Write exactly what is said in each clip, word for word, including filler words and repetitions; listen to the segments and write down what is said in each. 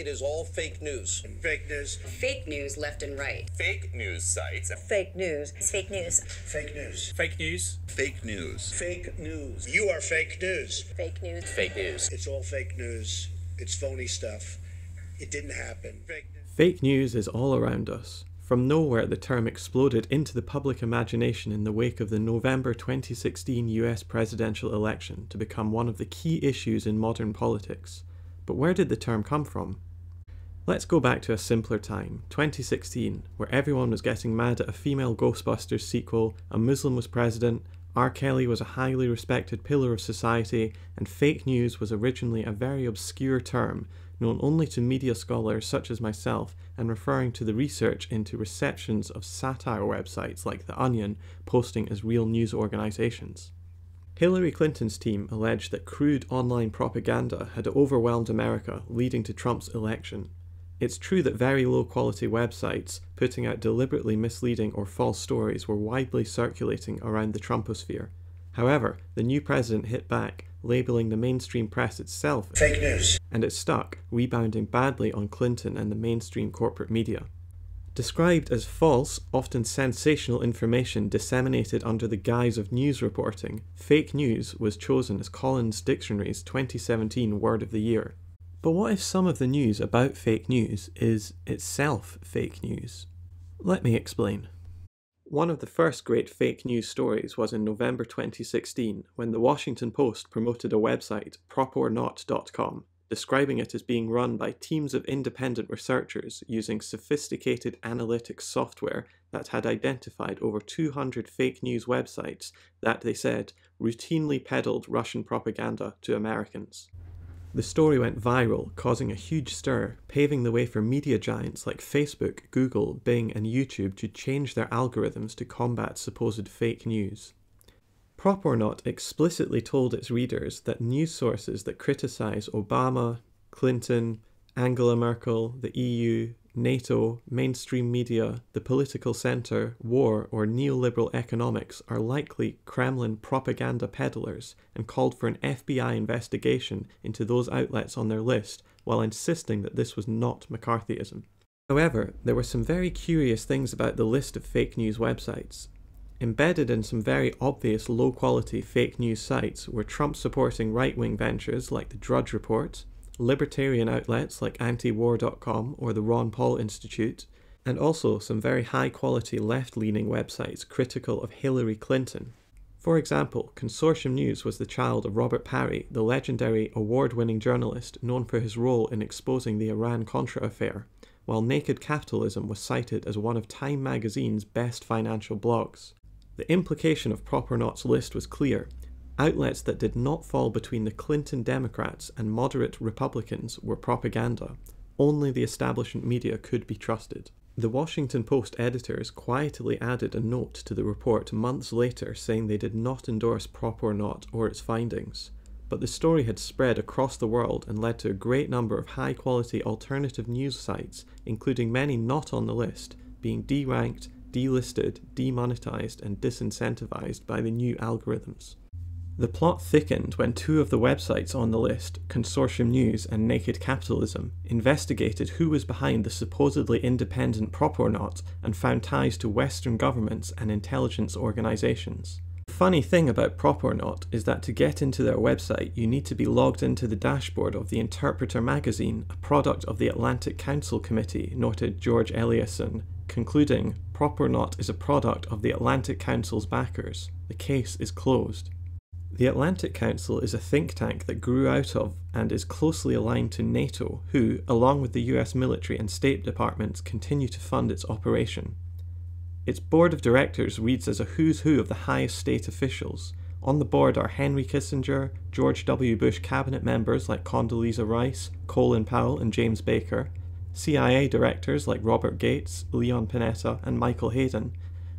It is all fake news. Fake news. Fake news left and right. Fake news sites. Fake news. Fake news. Fake news. Fake news. Fake news. Fake news. You are fake news. Fake news. Fake news. It's all fake news. It's phony stuff. It didn't happen. Fake news. Fake news is all around us. From nowhere, the term exploded into the public imagination in the wake of the November twenty sixteen U S presidential election to become one of the key issues in modern politics. But where did the term come from? Let's go back to a simpler time, twenty sixteen, where everyone was getting mad at a female Ghostbusters sequel, a Muslim was president, R. Kelly was a highly respected pillar of society, and fake news was originally a very obscure term, known only to media scholars such as myself and referring to the research into receptions of satire websites like The Onion posting as real news organisations. Hillary Clinton's team alleged that crude online propaganda had overwhelmed America, leading to Trump's election. It's true that very low-quality websites putting out deliberately misleading or false stories were widely circulating around the Trumposphere. However, the new president hit back, labelling the mainstream press itself fake news, and it stuck, rebounding badly on Clinton and the mainstream corporate media. Described as false, often sensational information disseminated under the guise of news reporting, fake news was chosen as Collins Dictionary's twenty seventeen Word of the Year. But what if some of the news about fake news is itself fake news? Let me explain. One of the first great fake news stories was in November twenty sixteen, when the Washington Post promoted a website, Prop Or Not dot com, describing it as being run by teams of independent researchers using sophisticated analytics software that had identified over two hundred fake news websites that, they said, routinely peddled Russian propaganda to Americans. The story went viral, causing a huge stir, paving the way for media giants like Facebook, Google, Bing and YouTube to change their algorithms to combat supposed fake news. PropOrNot explicitly told its readers that news sources that criticise Obama, Clinton, Angela Merkel, the E U, NATO, mainstream media, the political centre, war or neoliberal economics are likely Kremlin propaganda peddlers, and called for an F B I investigation into those outlets on their list while insisting that this was not McCarthyism. However, there were some very curious things about the list of fake news websites. Embedded in some very obvious low-quality fake news sites were Trump-supporting right-wing ventures like the Drudge Report, libertarian outlets like Antiwar dot com or the Ron Paul Institute, and also some very high-quality left-leaning websites critical of Hillary Clinton. For example, Consortium News was the child of Robert Parry, the legendary award-winning journalist known for his role in exposing the Iran-Contra affair, while Naked Capitalism was cited as one of Time magazine's best financial blogs. The implication of PropOrNot's list was clear. Outlets that did not fall between the Clinton Democrats and moderate Republicans were propaganda. Only the establishment media could be trusted. The Washington Post editors quietly added a note to the report months later saying they did not endorse PropOrNot or its findings. But the story had spread across the world and led to a great number of high-quality alternative news sites, including many not on the list, being deranked, delisted, demonetized and disincentivized by the new algorithms. The plot thickened when two of the websites on the list, Consortium News and Naked Capitalism, investigated who was behind the supposedly independent PropOrNot and found ties to Western governments and intelligence organisations. The funny thing about PropOrNot is that to get into their website you need to be logged into the dashboard of the Interpreter magazine, a product of the Atlantic Council committee, noted George Eliason, concluding, PropOrNot is a product of the Atlantic Council's backers. The case is closed. The Atlantic Council is a think tank that grew out of and is closely aligned to NATO, who, along with the U S military and state departments, continue to fund its operation. Its board of directors reads as a who's who of the highest state officials. On the board are Henry Kissinger, George W. Bush cabinet members like Condoleezza Rice, Colin Powell and James Baker, C I A directors like Robert Gates, Leon Panetta and Michael Hayden,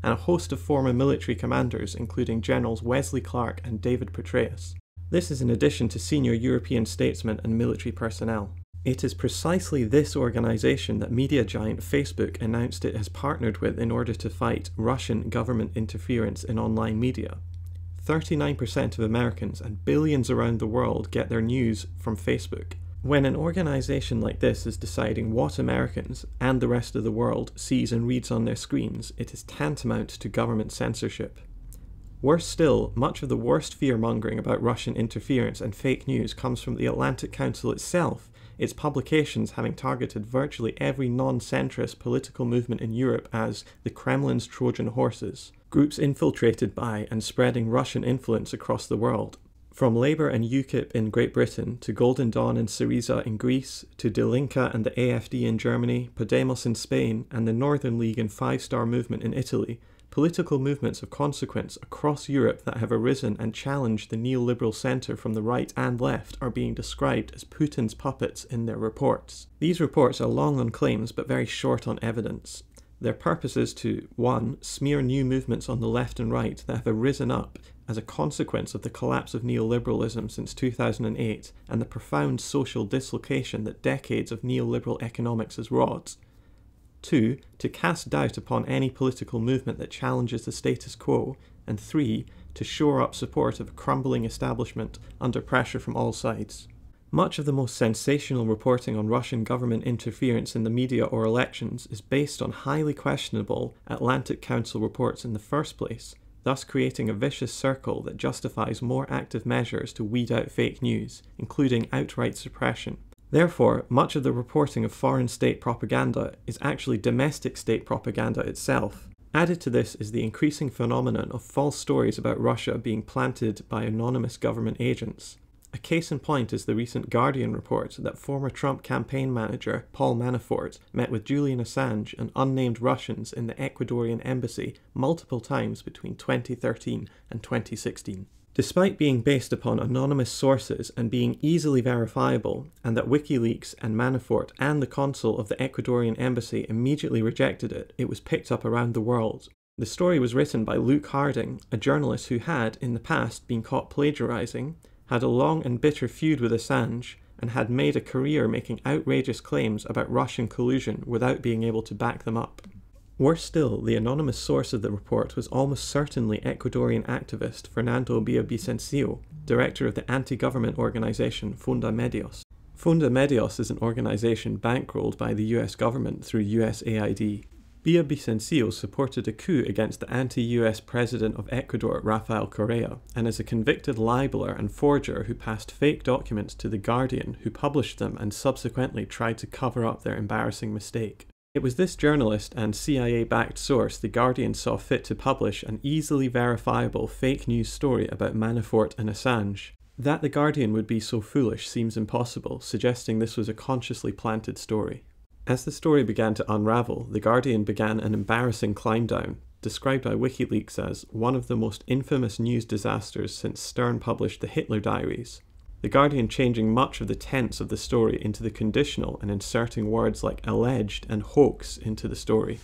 and a host of former military commanders including Generals Wesley Clark and David Petraeus. This is in addition to senior European statesmen and military personnel. It is precisely this organisation that media giant Facebook announced it has partnered with in order to fight Russian government interference in online media. thirty-nine percent of Americans and billions around the world get their news from Facebook. When an organization like this is deciding what Americans and the rest of the world sees and reads on their screens, it is tantamount to government censorship. Worse still, much of the worst fear-mongering about Russian interference and fake news comes from the Atlantic Council itself, its publications having targeted virtually every non-centrist political movement in Europe as the Kremlin's Trojan horses, groups infiltrated by and spreading Russian influence across the world. From Labour and UKIP in Great Britain, to Golden Dawn and Syriza in Greece, to Die Linke and the A F D in Germany, Podemos in Spain, and the Northern League and Five Star Movement in Italy, political movements of consequence across Europe that have arisen and challenged the neoliberal centre from the right and left are being described as Putin's puppets in their reports. These reports are long on claims but very short on evidence. Their purpose is to, one, smear new movements on the left and right that have arisen up as a consequence of the collapse of neoliberalism since two thousand eight and the profound social dislocation that decades of neoliberal economics has wrought. Two, to cast doubt upon any political movement that challenges the status quo. And three, to shore up support of a crumbling establishment under pressure from all sides. Much of the most sensational reporting on Russian government interference in the media or elections is based on highly questionable Atlantic Council reports in the first place, thus creating a vicious circle that justifies more active measures to weed out fake news, including outright suppression. Therefore, much of the reporting of foreign state propaganda is actually domestic state propaganda itself. Added to this is the increasing phenomenon of false stories about Russia being planted by anonymous government agents. A case in point is the recent Guardian report that former Trump campaign manager Paul Manafort met with Julian Assange and unnamed Russians in the Ecuadorian embassy multiple times between twenty thirteen and twenty sixteen. Despite being based upon anonymous sources and being easily verifiable, and that WikiLeaks and Manafort and the consul of the Ecuadorian embassy immediately rejected it, it was picked up around the world. The story was written by Luke Harding, a journalist who had, in the past, been caught plagiarizing, had a long and bitter feud with Assange, and had made a career making outrageous claims about Russian collusion without being able to back them up. Worse still, the anonymous source of the report was almost certainly Ecuadorian activist Fernando Bia Bicencio, director of the anti-government organization Funda Medios. Funda Medios is an organization bankrolled by the U S government through U S A I D. Bia Bicencio supported a coup against the anti-U S president of Ecuador, Rafael Correa, and is a convicted libeler and forger who passed fake documents to The Guardian, who published them and subsequently tried to cover up their embarrassing mistake. It was this journalist and C I A-backed source The Guardian saw fit to publish an easily verifiable fake news story about Manafort and Assange. That The Guardian would be so foolish seems impossible, suggesting this was a consciously planted story. As the story began to unravel, The Guardian began an embarrassing climb down, described by WikiLeaks as one of the most infamous news disasters since Stern published the Hitler Diaries. The Guardian changing much of the tense of the story into the conditional and inserting words like alleged and hoax into the story.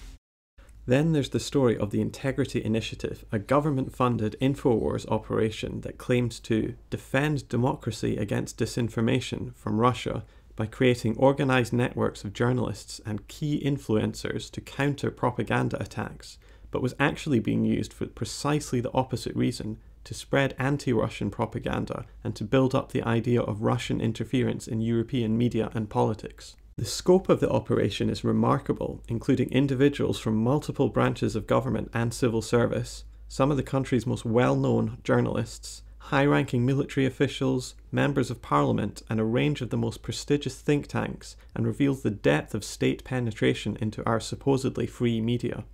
Then there's the story of the Integrity Initiative, a government-funded InfoWars operation that claims to defend democracy against disinformation from Russia by creating organized networks of journalists and key influencers to counter propaganda attacks, but was actually being used for precisely the opposite reason, to spread anti-Russian propaganda and to build up the idea of Russian interference in European media and politics. The scope of the operation is remarkable, including individuals from multiple branches of government and civil service, some of the country's most well-known journalists, high-ranking military officials, members of parliament, and a range of the most prestigious think tanks, and reveals the depth of state penetration into our supposedly free media.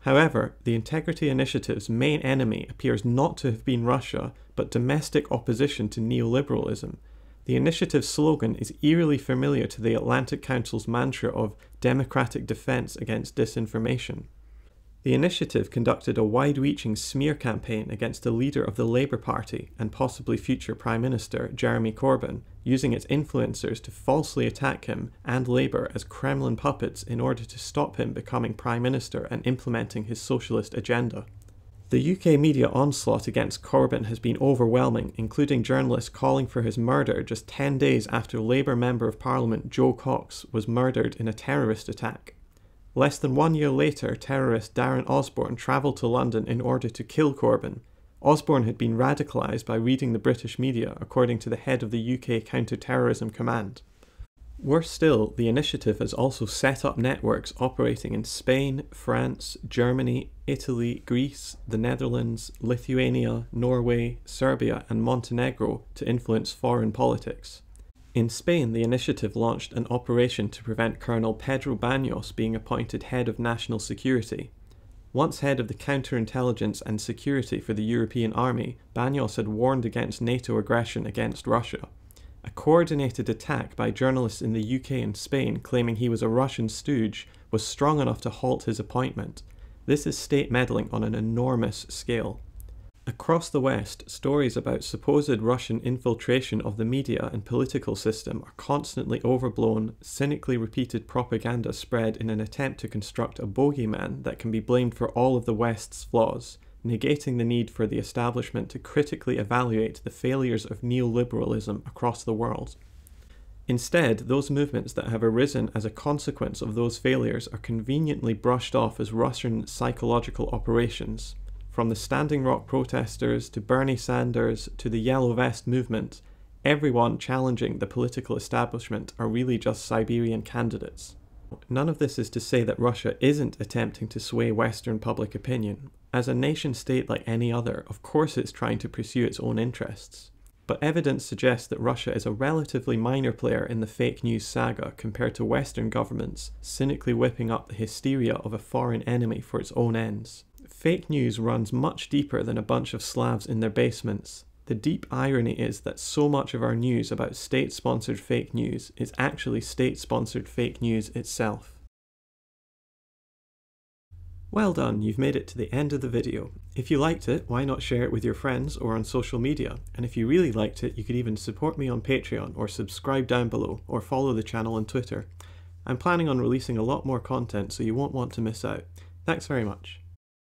However, the Integrity Initiative's main enemy appears not to have been Russia, but domestic opposition to neoliberalism. The initiative's slogan is eerily familiar to the Atlantic Council's mantra of democratic defense against disinformation. The initiative conducted a wide-reaching smear campaign against the leader of the Labour Party and possibly future Prime Minister Jeremy Corbyn, using its influencers to falsely attack him and Labour as Kremlin puppets in order to stop him becoming Prime Minister and implementing his socialist agenda. The U K media onslaught against Corbyn has been overwhelming, including journalists calling for his murder just ten days after Labour Member of Parliament Joe Cox was murdered in a terrorist attack. Less than one year later, terrorist Darren Osborne travelled to London in order to kill Corbyn. Osborne had been radicalised by reading the British media, according to the head of the U K Counter-Terrorism Command. Worse still, the initiative has also set up networks operating in Spain, France, Germany, Italy, Greece, the Netherlands, Lithuania, Norway, Serbia and Montenegro to influence foreign politics. In Spain, the initiative launched an operation to prevent Colonel Pedro Baños being appointed head of national security. Once head of the counterintelligence and security for the European Army, Baños had warned against NATO aggression against Russia. A coordinated attack by journalists in the U K and Spain claiming he was a Russian stooge was strong enough to halt his appointment. This is state meddling on an enormous scale. Across the West, stories about supposed Russian infiltration of the media and political system are constantly overblown, cynically repeated propaganda spread in an attempt to construct a bogeyman that can be blamed for all of the West's flaws, negating the need for the establishment to critically evaluate the failures of neoliberalism across the world. Instead, those movements that have arisen as a consequence of those failures are conveniently brushed off as Russian psychological operations. From the Standing Rock protesters to Bernie Sanders to the Yellow Vest movement, everyone challenging the political establishment are really just Siberian candidates. None of this is to say that Russia isn't attempting to sway Western public opinion. As a nation-state like any other, of course it's trying to pursue its own interests. But evidence suggests that Russia is a relatively minor player in the fake news saga compared to Western governments cynically whipping up the hysteria of a foreign enemy for its own ends. Fake news runs much deeper than a bunch of Slavs in their basements. The deep irony is that so much of our news about state-sponsored fake news is actually state-sponsored fake news itself. Well done, you've made it to the end of the video. If you liked it, why not share it with your friends or on social media? And if you really liked it, you could even support me on Patreon or subscribe down below or follow the channel on Twitter. I'm planning on releasing a lot more content, so you won't want to miss out. Thanks very much.